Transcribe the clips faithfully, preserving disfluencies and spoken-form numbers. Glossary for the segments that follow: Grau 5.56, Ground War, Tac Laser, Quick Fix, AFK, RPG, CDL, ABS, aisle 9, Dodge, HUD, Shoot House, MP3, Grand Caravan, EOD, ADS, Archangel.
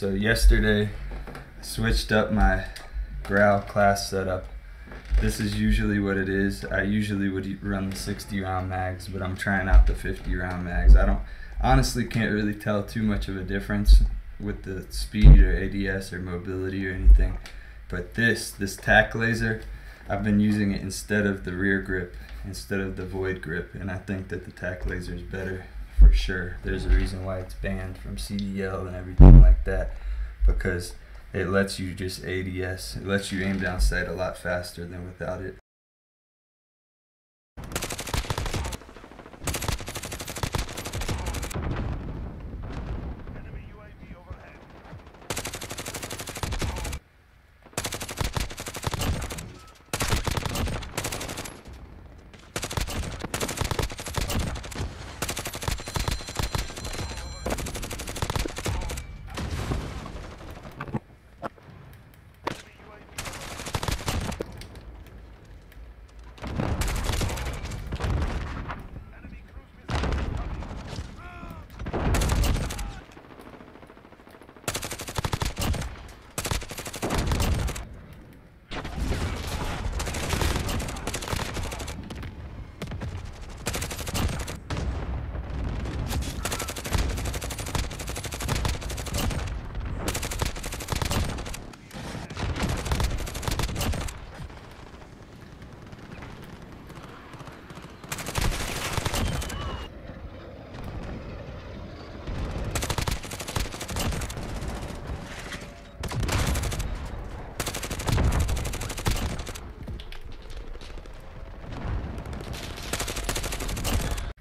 So yesterday, I switched up my Grau class setup. This is usually what it is. I usually would run the sixty round mags, but I'm trying out the fifty round mags. I don't, honestly can't really tell too much of a difference with the speed or A D S or mobility or anything. But this, this Tac Laser, I've been using it instead of the rear grip, instead of the void grip, and I think that the Tac Laser is better for sure. There's a reason why it's banned from C D L and everything like that, because it lets you just A D S, it lets you aim down sight a lot faster than without it.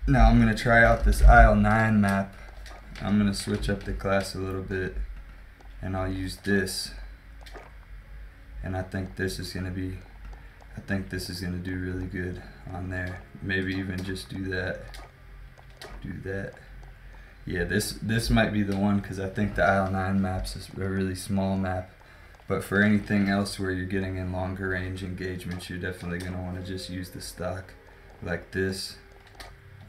Now I'm going to try out this aisle nine map. I'm going to switch up the class a little bit, and I'll use this. And I think this is going to be, I think this is going to do really good on there. Maybe even just do that, do that. Yeah, this, this might be the one, because I think the aisle nine maps is a really small map. But for anything else where you're getting in longer range engagements, you're definitely going to want to just use the stock like this.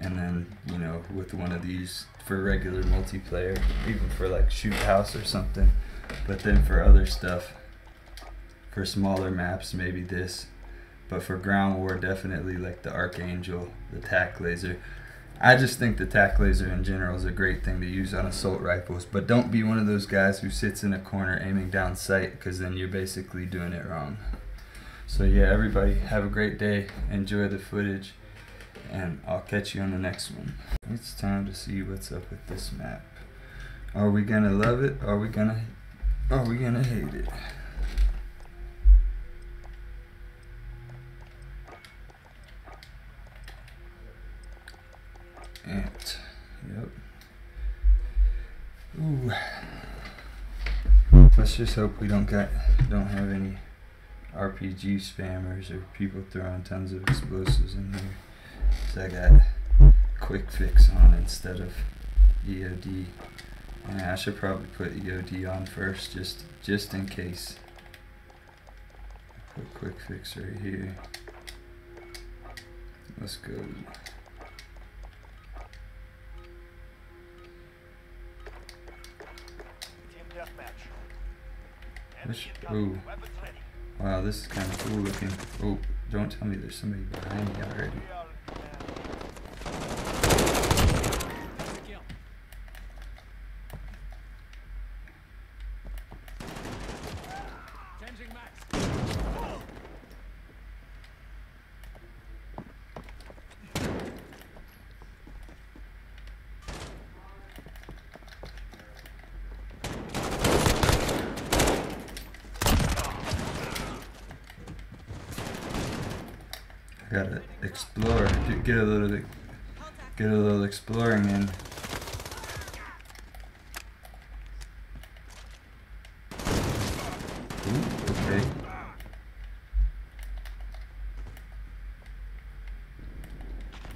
And then, you know, with one of these for regular multiplayer, even for like Shoot House or something. But then for other stuff, for smaller maps, maybe this. But for Ground War, definitely like the Archangel, the Tac Laser. I just think the Tac Laser in general is a great thing to use on assault rifles. But don't be one of those guys who sits in a corner aiming down sight, because then you're basically doing it wrong. So yeah, everybody, have a great day. Enjoy the footage. And I'll catch you on the next one. It's time to see what's up with this map. Are we gonna love it? Are we gonna are we gonna hate it? Ant. Yep. Ooh. Let's just hope we don't got don't have any R P G spammers or people throwing tons of explosives in here. So I got Quick Fix on instead of E O D. And I should probably put E O D on first, just just in case. Put Quick Fix right here. Let's go. Oh, wow, this is kind of cool looking. Oh, don't tell me there's somebody behind me already. Gotta explore, get a little bit, get a little exploring in. Ooh, okay.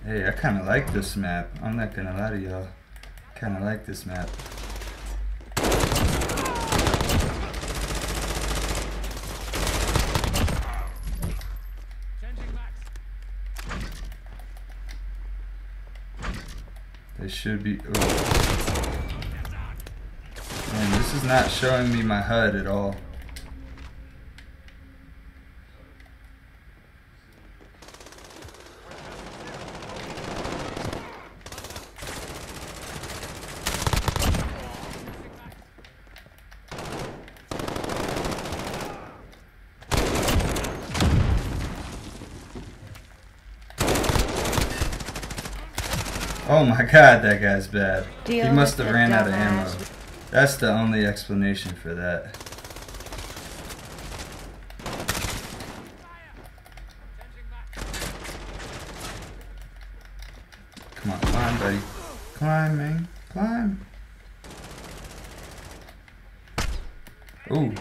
Hey, I kind of like this map. I'm not gonna lie to y'all. Kind of like this map. They should be. Oh. Man, this This is not showing me my H U D at all. Oh my god, that guy's bad. He must have ran out of ammo. That's the only explanation for that. Come on, climb, buddy. Climb, man. Climb. Ooh.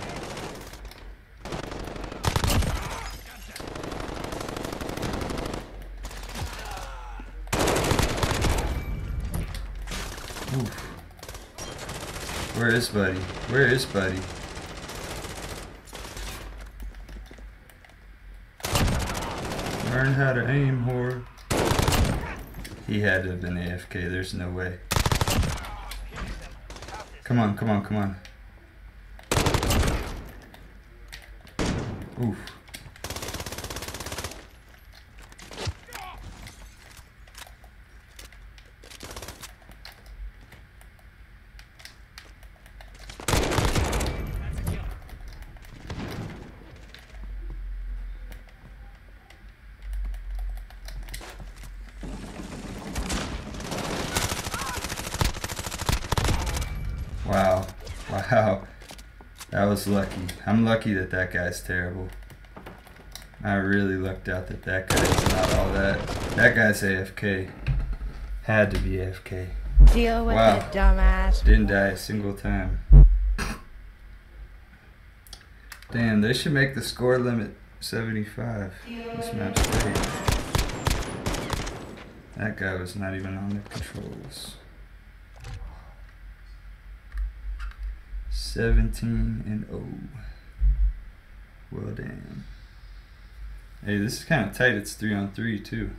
Where is Buddy? Where is Buddy? Learn how to aim, whore. He had to have been A F K, there's no way. Come on, come on, come on. Oof. Wow, wow, that was lucky. I'm lucky that that guy's terrible. I really lucked out that that guy's not all that. That guy's A F K. Had to be A F K. Deal with wow. It, dumbass. Didn't die a single time. Damn, they should make the score limit seventy-five. This map's great. That guy was not even on the controls. seventeen and oh. Well, damn. Hey, this is kind of tight. It's three on three, too.